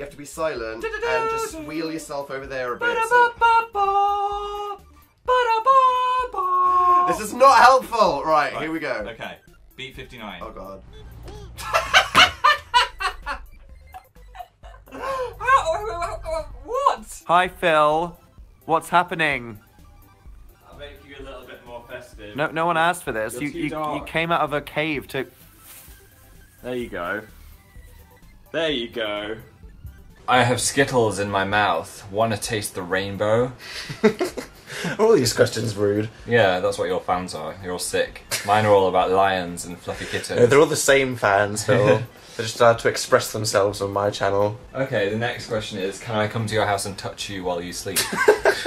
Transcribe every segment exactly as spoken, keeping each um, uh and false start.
You have to be silent and just wheel yourself over there a bit. So. This is not helpful. Right, right, here we go. Okay, beat fifty-nine. Oh god. What? Hi Phil, what's happening? I'll make you a little bit more festive. No, no one asked for this. You, you, you came out of a cave to. There you go. There you go. I have Skittles in my mouth. Wanna taste the rainbow? All these questions rude. Yeah, that's what your fans are. You're all sick. Mine are all about lions and fluffy kittens. Yeah, they're all the same fans, Phil. They're just allowed to express themselves on my channel. Okay, the next question is, can I come to your house and touch you while you sleep?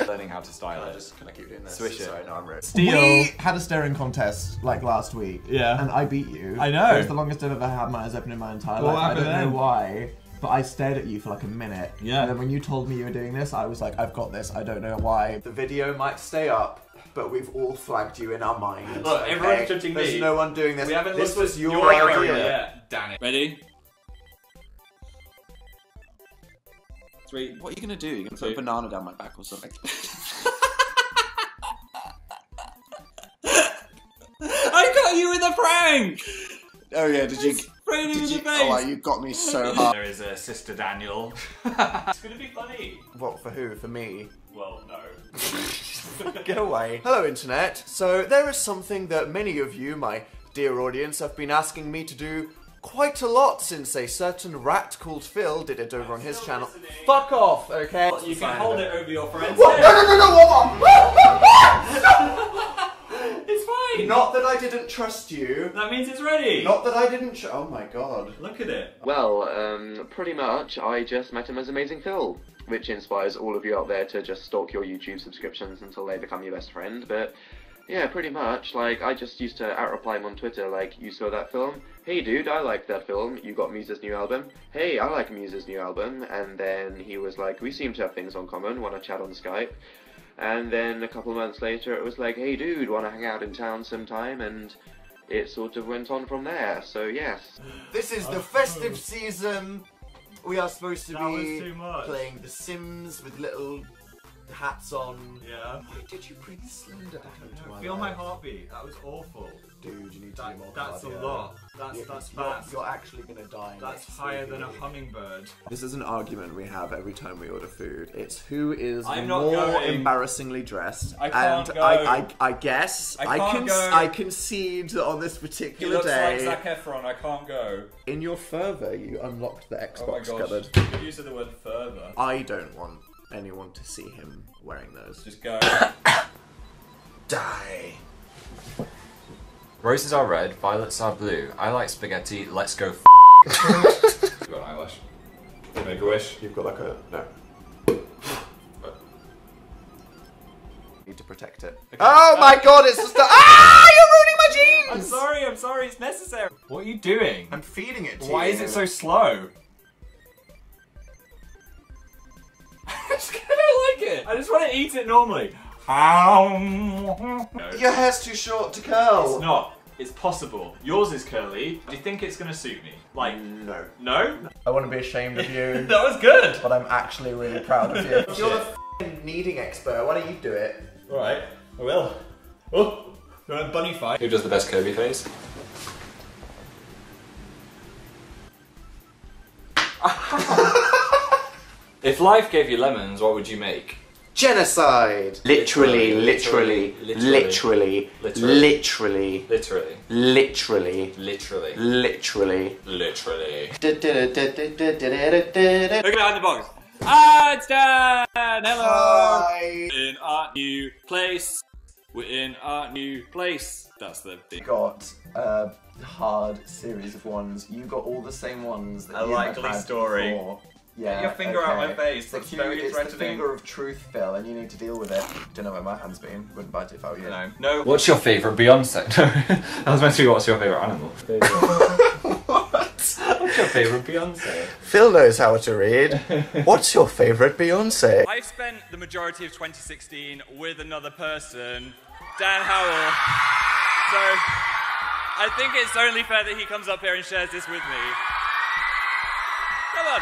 Learning how to style can it. I just, can I keep doing this? Swish it. Sorry, no, I'm rude. Steal. We had a staring contest, like, last week. Yeah. And I beat you. I know. It was the longest I've ever had my eyes open in my entire well, life. I don't then? know why. But I stared at you for like a minute. Yeah. And then when you told me you were doing this, I was like, I've got this, I don't know why. The video might stay up, but we've all flagged you in our minds. Look, everyone's hey, judging there's me. There's no one doing this. We haven't this was your, your idea. idea. Yeah. Damn it. Ready? Three. What are you gonna do? You're gonna Two. put a banana down my back or something? I got you in the prank! Oh yeah, did you? Did you, oh, you got me so hard. There is a Sister Daniel. It's gonna be funny. What, for who? For me? Well, no. Get away. Hello, internet. So there is something that many of you, my dear audience, have been asking me to do quite a lot since a certain rat called Phil did it over I'm on his channel. Listening. Fuck off, okay? Well, you can hold it over your friends. No, no, no, no, no! It's fine! Not that I didn't trust you. That means it's ready! Not that I didn't tr- oh my god. Look at it. Well, um, pretty much I just met him as Amazing Phil, which inspires all of you out there to just stalk your YouTube subscriptions until they become your best friend, but yeah, pretty much, like, I just used to out-reply him on Twitter, like, you saw that film? Hey dude, I like that film, you got Muse's new album? Hey, I like Muse's new album, and then he was like, we seem to have things in common, wanna chat on Skype? And then a couple of months later it was like, hey dude, wanna hang out in town sometime? And it sort of went on from there, so yes. This is the festive season. We are supposed to that be playing The Sims with little hats on. Yeah. Why did you bring Slender down to my Feel life? my heartbeat, that was awful. Dude, you need to that, do more That's cardio. a lot. That's, yeah, that's fast. You're, you're actually gonna die. That's higher than a hummingbird. This is an argument we have every time we order food. It's who is I'm more not embarrassingly dressed. I can't and go. I, I, I guess I, I can go. I concede that on this particular he looks day. looks like Zac Efron. I can't go. In your fervor, you unlocked the Xbox oh cupboard. Good use of the word fervor. I don't want anyone to see him wearing those. Just go. Die. Roses are red, violets are blue. I like spaghetti, let's go f***. You've got an eyelash. Make a wish. You've got like a... no. What? Need to protect it. Okay. Oh my god, it's just a... ah, you're ruining my jeans! I'm sorry, I'm sorry, it's necessary. What are you doing? I'm feeding it to Why you. Why is it so slow? I just don't like it. I just want to eat it normally. Um, no. Your hair's too short to curl. It's not. It's possible. Yours is curly. Do you think it's gonna suit me? Like, no. No? I want to be ashamed of you. That was good. But I'm actually really proud of you. If you're the f***ing kneading expert, why don't you do it? Alright, I will. Oh, you're in a bunny fight. Who does the best Kirby face? If life gave you lemons, what would you make? Genocide! Literally, literally, literally, literally, literally, literally, literally, literally, literally, literally. Look out in the box. Ah, it's Dan! Hello! Hi. In our new place. We're in our new place. That's the thing. Got a hard series of ones. You got all the same ones that you had before. A likely story. Yeah, Get your finger okay. out my face, that's the very threatening. It's the finger of truth, Phil, and you need to deal with it. Don't know where my hand's been, wouldn't bite it if I were you. No. no. What's your favourite Beyoncé? That was meant to be what's your favourite animal. What? What's your favourite Beyoncé? Phil knows how to read. What's your favourite Beyoncé? I've spent the majority of twenty sixteen with another person, Dan Howell. So, I think it's only fair that he comes up here and shares this with me. Come on.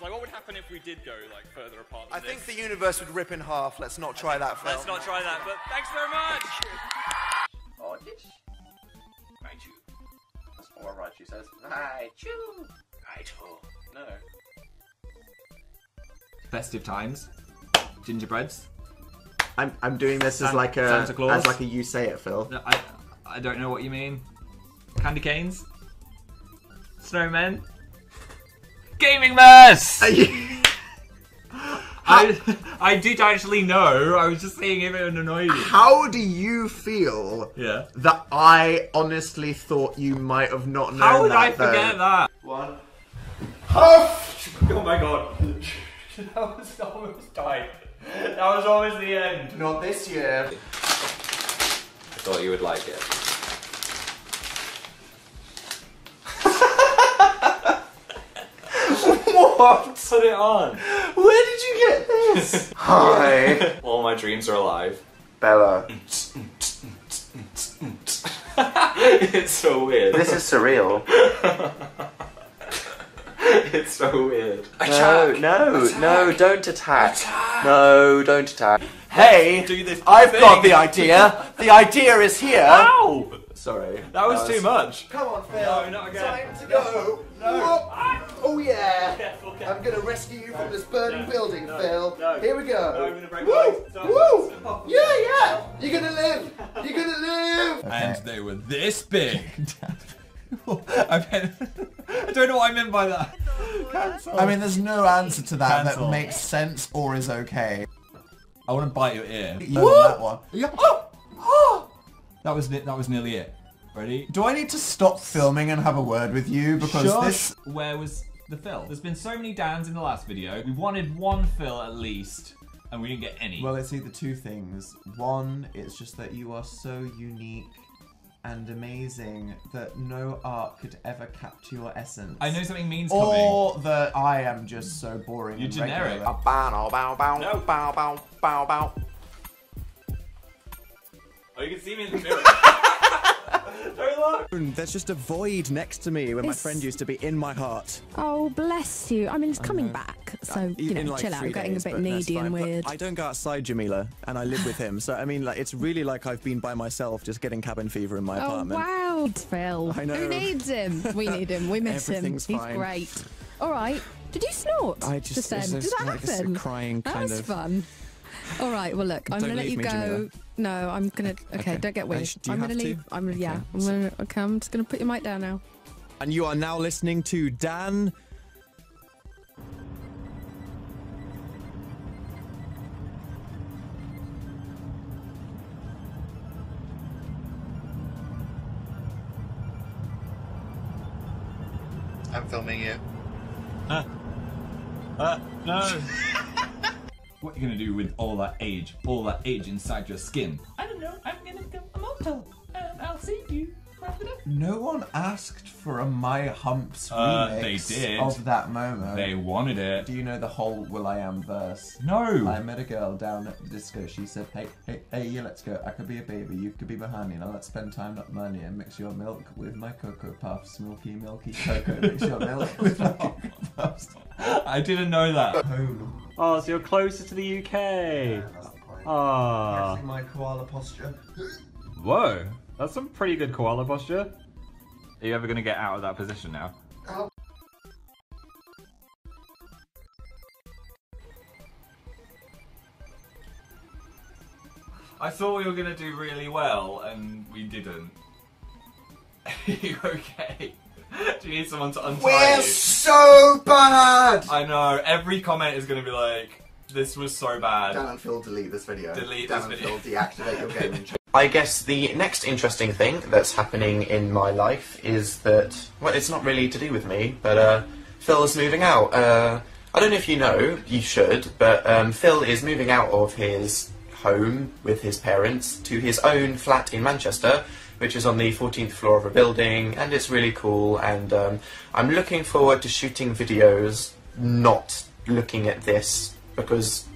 Like, what would happen if we did go like further apart than I this? think the universe would rip in half. Let's not try that, Phil. Let's not try that, but thanks very much! Oh, this? Raichu. That's more Raichu says. Raichu! Raichu. No. Festive times. Gingerbreads. I'm, I'm doing this San as like a... Santa Claus. As like a you say it, Phil. No, I, I don't know what you mean. Candy canes. Snowmen. Gaming mess. I I did actually know. I was just seeing if it annoyed you. How do you feel? Yeah. That I honestly thought you might have not known. How would that, I though? forget that? One. Huff! Oh my god. That was almost died. That was almost the end. Not this year. I thought you would like it. What? Put it on. Where did you get this? Hi. All my dreams are alive. Bella. It's so weird. This is surreal. It's so weird. Attack. No, no, attack. no, don't attack. attack. No, don't attack. Hey, Let's do this I've thing. got the idea. The idea is here. Ow! Sorry. That, that was, was too much. Come on, Phil. No, not again. Time to go. No. Oh, yeah. Careful, careful. I'm going to rescue you no. from this burning no. building, no. Phil. No. Here we go. No, I'm going to break Woo! Stop. Woo! Stop. Yeah, yeah. You're going to live. You're going to live. Okay. And they were this big. I, mean, I don't know what I meant by that. Cancel. I mean, there's no answer to that Cancel. that makes sense or is okay. I want to bite your ear. Woo! That one. Yeah. Oh! Oh! That was that was nearly it. Ready? Do I need to stop filming and have a word with you because Shush. this? Where was the Phil? There's been so many Dans in the last video. We wanted one Phil at least, and we didn't get any. Well, it's either two things. One, it's just that you are so unique and amazing that no art could ever capture your essence. I know something means coming. Or that I am just so boring. You're and generic. Regular. Bow bow bow no. bow bow bow bow. Oh, you can see me in the mirror. Don't look. There's just a void next to me when it's... my friend used to be in my heart. Oh, bless you. I mean, it's coming back, so, you know, like chill out. I'm getting days, a bit needy and weird. But I don't go outside, Jamila, and I live with him. So, I mean, like, it's really like I've been by myself just getting cabin fever in my oh, apartment. Oh, wow, Phil. I know. Who needs him? We need him. We miss Everything's him. He's fine. great. All right. Did you snort? I just, just then? Did that like happen? A crying kind that was of... fun. All right, well, look, I'm going to let you go. Jamila. No, I'm going to... Okay, okay, don't get weird. I'm going to leave. I'm okay. Yeah, I'm going to... Okay, I'm just going to put your mic down now. And you are now listening to Dan... I'm filming you. Uh, uh, no. What are you going to do with all that age? All that age inside your skin? I don't know. I'm going to become immortal. And I'll see you. No one asked for a My Humps uh, remix they did. of that moment. They wanted it. Do you know the whole Will I Am verse? No. I met a girl down at the disco. She said, hey, hey, hey, yeah, let's go. I could be a baby. You could be my honey. Now let's spend time, not money, and mix your milk with my Cocoa Puffs. Milky, milky cocoa. Mix your milk with my Cocoa Puffs. I didn't know that. Home. Oh, so you're closer to the U K. Yeah, that's the point. Oh. Guessing my koala posture. Whoa, that's some pretty good koala posture. Are you ever going to get out of that position now? Oh. I thought we were going to do really well, and we didn't. Are you okay? Do you need someone to untie We're you? so bad! I know, every comment is going to be like, this was so bad. Dan and Phil, delete this video. Delete Dan this video. Phil, deactivate your gaming channel. I guess the next interesting thing that's happening in my life is that, well, it's not really to do with me, but uh, Phil is moving out. Uh, I don't know if you know, you should, but um, Phil is moving out of his home with his parents to his own flat in Manchester, which is on the fourteenth floor of a building, and it's really cool, and um, I'm looking forward to shooting videos not looking at this, because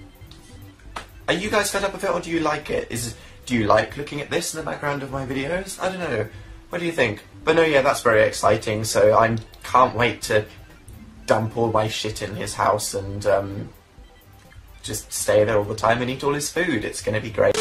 are you guys fed up with it, or do you like it? Is Do you like looking at this in the background of my videos? I don't know. What do you think? But no, yeah, that's very exciting, so I can't wait to dump all my shit in his house and um, just stay there all the time and eat all his food. It's going to be great.